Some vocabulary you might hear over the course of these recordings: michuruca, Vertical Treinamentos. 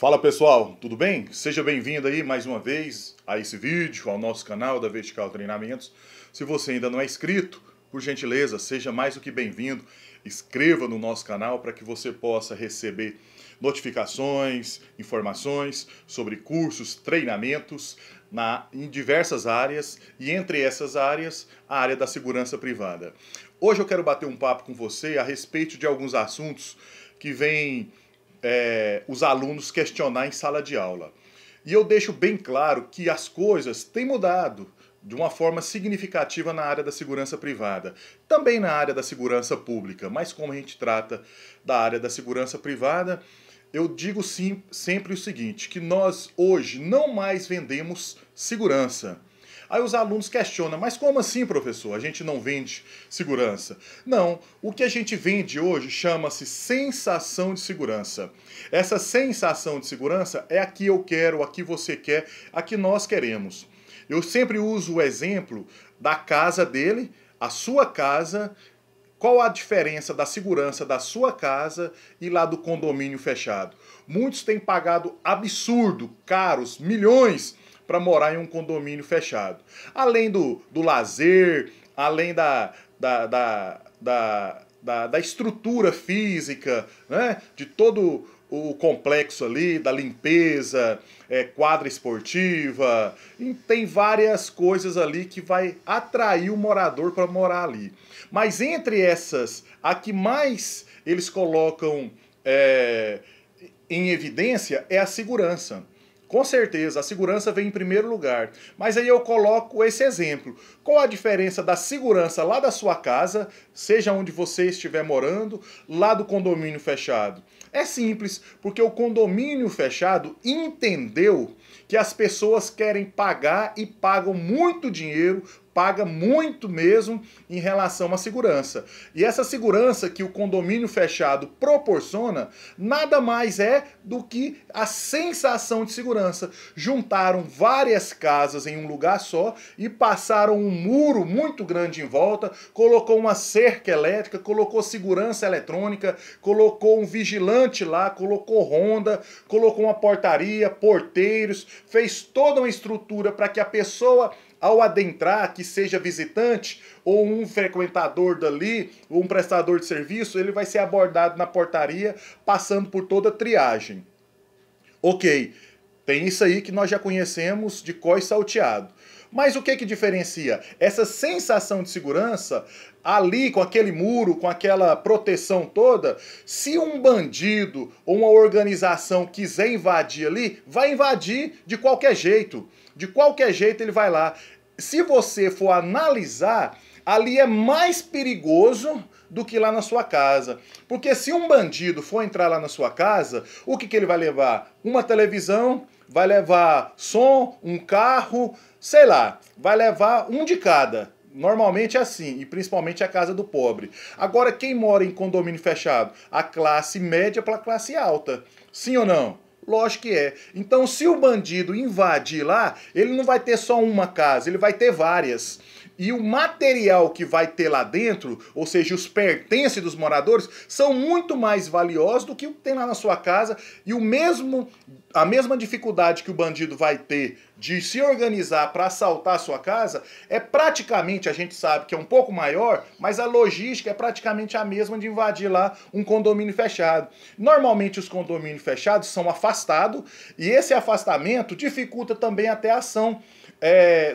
Fala pessoal, tudo bem? Seja bem-vindo aí mais uma vez a esse vídeo, ao nosso canal da Vertical Treinamentos. Se você ainda não é inscrito, por gentileza, seja mais do que bem-vindo, inscreva no nosso canal para que você possa receber notificações, informações sobre cursos, treinamentos em diversas áreas e entre essas áreas, a área da segurança privada. Hoje eu quero bater um papo com você a respeito de alguns assuntos que vêm os alunos questionar em sala de aula. E eu deixo bem claro que as coisas têm mudado de uma forma significativa na área da segurança privada, também na área da segurança pública, mas como a gente trata da área da segurança privada, eu digo sim, sempre o seguinte, que nós hoje não mais vendemos segurança. Aí os alunos questionam, mas como assim, professor? A gente não vende segurança? Não, o que a gente vende hoje chama-se sensação de segurança. Essa sensação de segurança é a que eu quero, a que você quer, a que nós queremos. Eu sempre uso o exemplo da casa dele, a sua casa. Qual a diferença da segurança da sua casa e lá do condomínio fechado? Muitos têm pagado absurdo, caros, milhões, para morar em um condomínio fechado. Além do lazer, além da estrutura física, né? De todo o complexo ali, da limpeza, quadra esportiva, e tem várias coisas ali que vai atrair o morador para morar ali. Mas entre essas, a que mais eles colocam em evidência é a segurança. Com certeza, a segurança vem em primeiro lugar. Mas aí eu coloco esse exemplo. Qual a diferença da segurança lá da sua casa, seja onde você estiver morando, lá do condomínio fechado? É simples, porque o condomínio fechado entendeu que as pessoas querem pagar e pagam muito dinheiro, paga muito mesmo em relação à segurança. E essa segurança que o condomínio fechado proporciona, nada mais é do que a sensação de segurança. Juntaram várias casas em um lugar só e passaram um muro muito grande em volta, colocou uma cerca elétrica, colocou segurança eletrônica, colocou um vigilante lá, colocou ronda, colocou uma portaria, porteiros, fez toda uma estrutura para que a pessoa, ao adentrar, que seja visitante ou um frequentador dali, ou um prestador de serviço, ele vai ser abordado na portaria, passando por toda a triagem. Ok, tem isso aí que nós já conhecemos de cor e salteado. Mas o que que diferencia? Essa sensação de segurança, ali com aquele muro, com aquela proteção toda, se um bandido ou uma organização quiser invadir ali, vai invadir de qualquer jeito. De qualquer jeito ele vai lá. Se você for analisar, ali é mais perigoso do que lá na sua casa. Porque se um bandido for entrar lá na sua casa, o que que ele vai levar? Uma televisão, vai levar som, um carro, sei lá, vai levar um de cada. Normalmente é assim, e principalmente a casa do pobre. Agora, quem mora em condomínio fechado? A classe média para a classe alta. Sim ou não? Lógico que é. Então, se o bandido invadir lá, ele não vai ter só uma casa, ele vai ter várias. E o material que vai ter lá dentro, ou seja, os pertences dos moradores, são muito mais valiosos do que o que tem lá na sua casa. E a mesma dificuldade que o bandido vai ter de se organizar para assaltar a sua casa, é praticamente, a gente sabe que é um pouco maior, mas a logística é praticamente a mesma de invadir lá um condomínio fechado. Normalmente os condomínios fechados são afastados, e esse afastamento dificulta também até a ação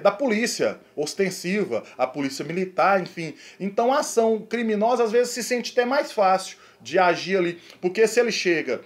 da polícia ostensiva, a polícia militar, enfim. Então a ação criminosa às vezes se sente até mais fácil de agir ali, porque se ele chega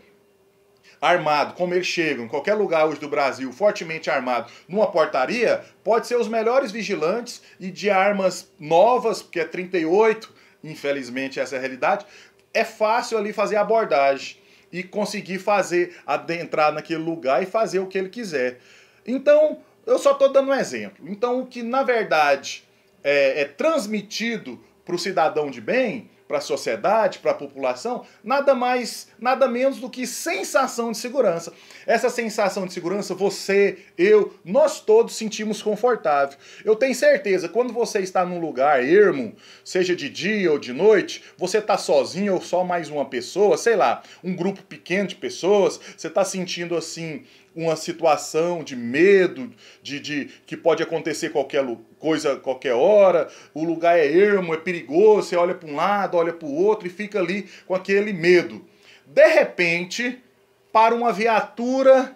armado, como eles chegam em qualquer lugar hoje do Brasil, fortemente armado, numa portaria, pode ser os melhores vigilantes e de armas novas, porque é 38, infelizmente essa é a realidade, é fácil ali fazer a abordagem e conseguir fazer, adentrar naquele lugar e fazer o que ele quiser. Então, eu só estou dando um exemplo. Então, o que na verdade é transmitido para o cidadão de bem, para a sociedade, para a população, nada mais, nada menos do que sensação de segurança. Essa sensação de segurança você, eu, nós todos sentimos confortável. Eu tenho certeza, quando você está num lugar ermo, seja de dia ou de noite, você está sozinho ou só mais uma pessoa, sei lá, um grupo pequeno de pessoas, você está sentindo assim uma situação de medo, de que pode acontecer qualquer coisa, qualquer hora, o lugar é ermo, é perigoso, você olha para um lado, olha para o outro e fica ali com aquele medo. De repente, para uma viatura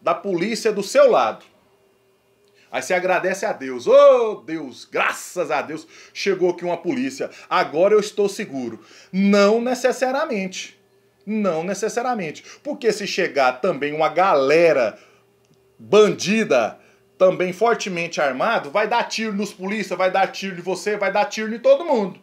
da polícia do seu lado. Aí você agradece a Deus. Oh, Deus, graças a Deus, chegou aqui uma polícia. Agora eu estou seguro. Não necessariamente. Não necessariamente, porque se chegar também uma galera bandida, também fortemente armado, vai dar tiro nos polícia, vai dar tiro em você, vai dar tiro em todo mundo.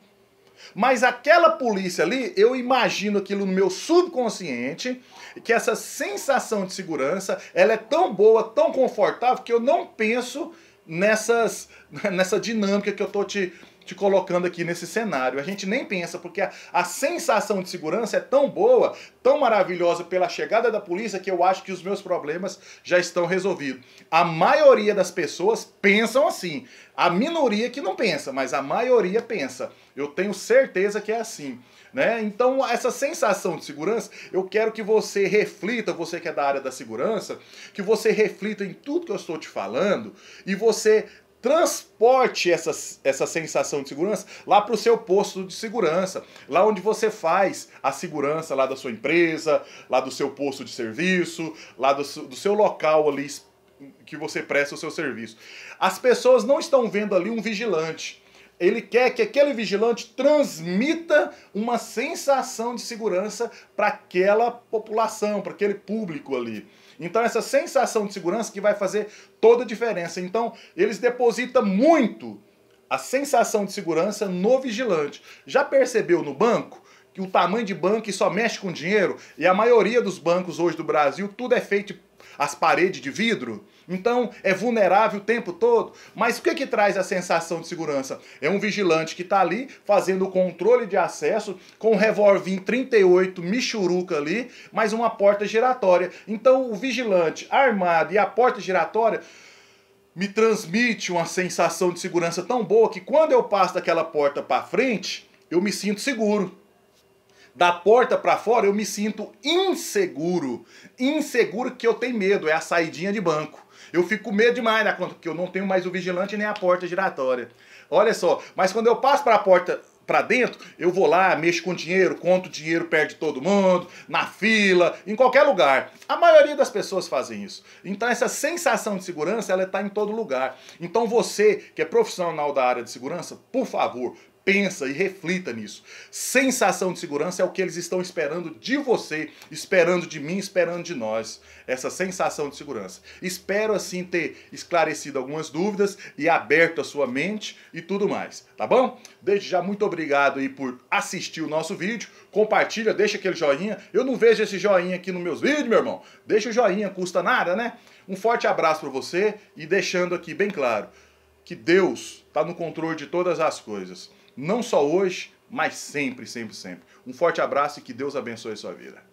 Mas aquela polícia ali, eu imagino aquilo no meu subconsciente, que essa sensação de segurança, ela é tão boa, tão confortável, que eu não penso nessa dinâmica que eu tô te colocando aqui nesse cenário. A gente nem pensa, porque a sensação de segurança é tão boa, tão maravilhosa pela chegada da polícia, que eu acho que os meus problemas já estão resolvidos. A maioria das pessoas pensam assim. A minoria que não pensa, mas a maioria pensa. Eu tenho certeza que é assim, né? Então, essa sensação de segurança, eu quero que você reflita, você que é da área da segurança, que você reflita em tudo que eu estou te falando e você transporte essa sensação de segurança lá para o seu posto de segurança, lá onde você faz a segurança lá da sua empresa, lá do seu posto de serviço, lá do seu local ali que você presta o seu serviço. As pessoas não estão vendo ali um vigilante. Ele quer que aquele vigilante transmita uma sensação de segurança para aquela população, para aquele público ali. Então essa sensação de segurança que vai fazer toda a diferença. Então eles depositam muito a sensação de segurança no vigilante. Já percebeu no banco que o tamanho de banco só mexe com dinheiro? E a maioria dos bancos hoje do Brasil, tudo é feito as paredes de vidro, então é vulnerável o tempo todo. Mas o que que traz a sensação de segurança? É um vigilante que está ali fazendo o controle de acesso com um revolvinho 38 michuruca ali, mais uma porta giratória. Então o vigilante armado e a porta giratória me transmite uma sensação de segurança tão boa que quando eu passo daquela porta para frente, eu me sinto seguro. Da porta para fora eu me sinto inseguro. Inseguro que eu tenho medo, é a saidinha de banco. Eu fico com medo demais na conta, porque eu não tenho mais o vigilante nem a porta giratória. Olha só, mas quando eu passo para a porta para dentro, eu vou lá, mexo com dinheiro, conto dinheiro, perde todo mundo, na fila, em qualquer lugar. A maioria das pessoas fazem isso. Então essa sensação de segurança, ela está em todo lugar. Então você, que é profissional da área de segurança, por favor, pensa e reflita nisso. Sensação de segurança é o que eles estão esperando de você, esperando de mim, esperando de nós. Essa sensação de segurança. Espero assim ter esclarecido algumas dúvidas e aberto a sua mente e tudo mais, tá bom? Desde já, muito obrigado aí por assistir o nosso vídeo. Compartilha, deixa aquele joinha. Eu não vejo esse joinha aqui nos meus vídeos, meu irmão. Deixa o joinha, custa nada, né? Um forte abraço para você e deixando aqui bem claro que Deus está no controle de todas as coisas. Não só hoje, mas sempre, sempre, sempre. Um forte abraço e que Deus abençoe a sua vida.